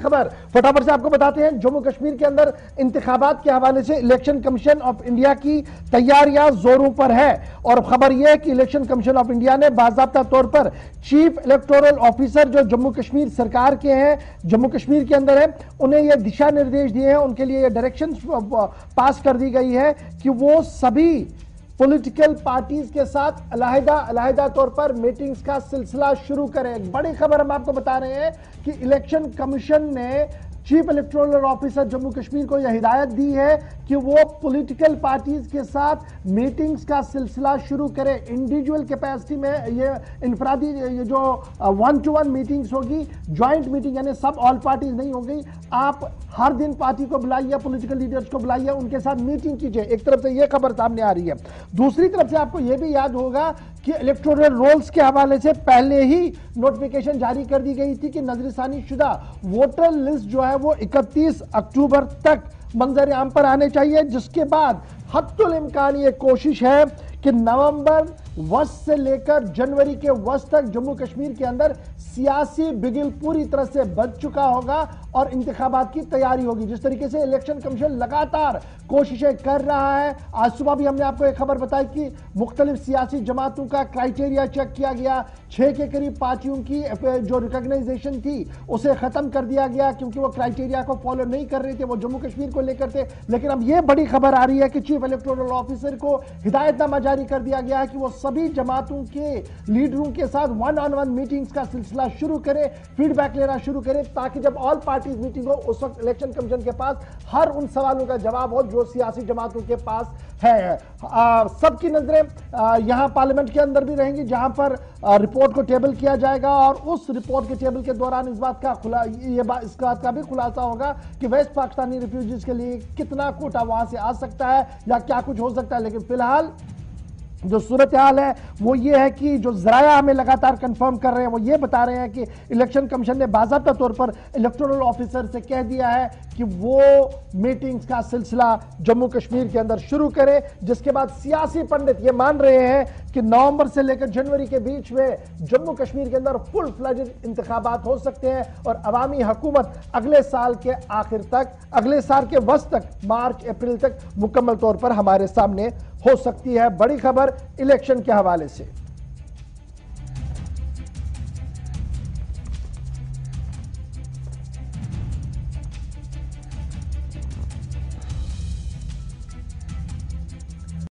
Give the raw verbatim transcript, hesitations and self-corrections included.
बड़ी खबर फटाफट से आपको बताते हैं। जम्मू कश्मीर के अंदर इंतखाबात के हवाले से इलेक्शन कमीशन ऑफ इंडिया की तैयारियां जोरों पर है और खबर यह है कि इलेक्शन कमीशन ऑफ इंडिया ने बाकायदा तौर पर चीफ इलेक्टोरल ऑफिसर जो जम्मू कश्मीर सरकार के हैं, जम्मू कश्मीर के अंदर है, उन्हें यह दिशा निर्देश दिए हैं, उनके लिए यह डायरेक्शन पास कर दी गई है कि वो सभी पॉलिटिकल पार्टीज के साथ अलहदा अलहदा तौर पर मीटिंग्स का सिलसिला शुरू करें। बड़ी खबर हम आपको बता रहे हैं कि इलेक्शन कमीशन ने chief electoral officer Jammu Kashmir को यह हिदायत दी है कि वो पॉलिटिकल पार्टीज के साथ मीटिंग्स का सिलसिला शुरू करें। इंडिविजुअल कैपेसिटी में ये इनफरादी ये जो वन टू वन मीटिंग्स होगी, ज्वाइंट मीटिंग यानी सब ऑल पार्टीज नहीं होगी। आप हर दिन पार्टी को बुलाइए, पॉलिटिकल लीडर्स को बुलाइए, उनके साथ मीटिंग कीजिए। एक तरफ से यह खबर सामने आ रही है। दूसरी तरफ से आपको यह भी याद होगा कि इलेक्टोरल रोल्स के हवाले से पहले ही नोटिफिकेशन जारी कर दी गई थी कि नजरसानी शुदा वोटर लिस्ट जो है वो इकतीस अक्टूबर तक मंजर आम पर आने चाहिए, जिसके बाद हत्तुल इम्कान ये कोशिश है कि नवंबर वस्त से लेकर जनवरी के वस्त तक जम्मू कश्मीर के अंदर सियासी बिगिल पूरी तरह से बच चुका होगा और इंतखाबात की तैयारी होगी। जिस तरीके से इलेक्शन कमीशन लगातार कोशिशें कर रहा है, आज सुबह भी हमने आपको एक खबर बताई कि मुख्तलिफ सियासी जमातों का क्राइटेरिया चेक किया गया, छः के करीब पार्टियों की जो रिकग्नाइजेशन थी उसे ख़त्म कर दिया गया क्योंकि वो क्राइटेरिया को फॉलो नहीं कर रहे थे, वो जम्मू कश्मीर को लेकर थे। लेकिन अब ये बड़ी खबर आ रही है कि चीफ इलेक्टोरल ऑफिसर को हिदायतनामा जारी कर दिया गया है कि वो सभी जमातों के लीडरों के साथ वन ऑन वन मीटिंग्स का सिलसिला शुरू करें, फीडबैक लेना शुरू करें, ताकि जब ऑल पार्टीज मीटिंग हो उस वक्त इलेक्शन कमीशन के पास हर उन सवालों का जवाब हो जो सियासी जमातों के पास है। सबकी नजरें यहां पार्लियामेंट के अंदर भी रहेंगी, जहां पर आ, रिपोर्ट को टेबल किया जाएगा और उस रिपोर्ट के टेबल के दौरान इस बात का खुला ये बात इस बात का भी खुलासा होगा कि वेस्ट पाकिस्तानी रिफ्यूजीज के लिए कितना कोटा वहां से आ सकता है या क्या कुछ हो सकता है। लेकिन फिलहाल जो सूरत हाल है वो ये है कि जो जराया हमें लगातार कंफर्म कर रहे हैं वो ये बता रहे हैं कि इलेक्शन कमीशन ने बाकायदा तौर पर इलेक्टोरल ऑफिसर से कह दिया है कि वो मीटिंग्स का सिलसिला जम्मू कश्मीर के अंदर शुरू करे, जिसके बाद सियासी पंडित ये मान रहे हैं कि नवंबर से लेकर जनवरी के बीच में जम्मू कश्मीर के अंदर फुल फ्लैजेड इंतखाबात हो सकते हैं और अवामी हुकूमत अगले साल के आखिर तक, अगले साल के वस्त तक, मार्च अप्रैल तक मुकम्मल तौर पर हमारे सामने हो सकती है। बड़ी खबर इलेक्शन के हवाले से।